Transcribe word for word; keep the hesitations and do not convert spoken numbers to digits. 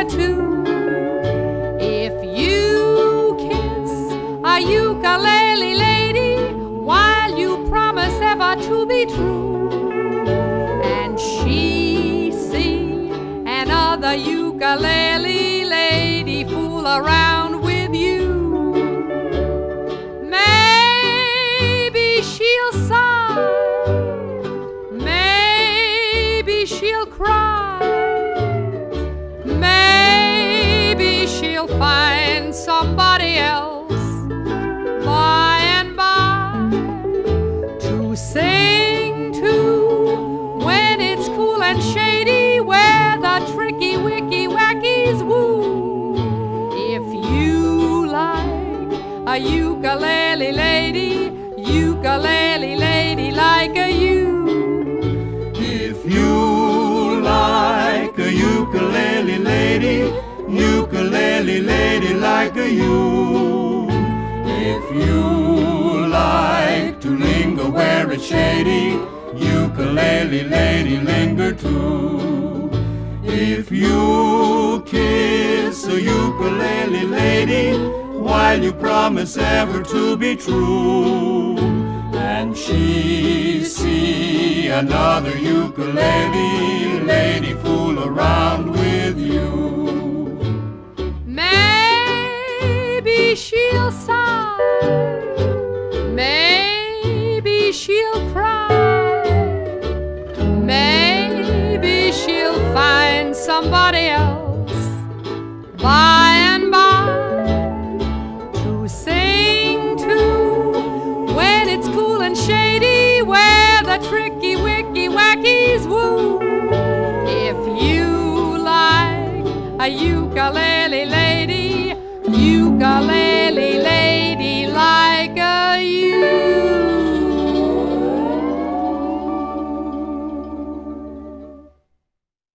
or two. If you kiss a ukulele lady while you promise ever to be true, and she see another ukulele lady fool around with you, maybe she'll sigh, maybe she'll cry, maybe she'll find somebody else a ukulele lady, ukulele lady like a you. If you like a ukulele lady, ukulele lady like a you. If you like to linger where it's shady, ukulele lady linger too. If you kiss a ukulele lady while you promise ever to be true, and she see another ukulele lady fool around with you, maybe she'll sigh, maybe she'll cry, maybe she'll find somebody else by and by tricky, wicky, wackies, woo. If you like a ukulele lady, ukulele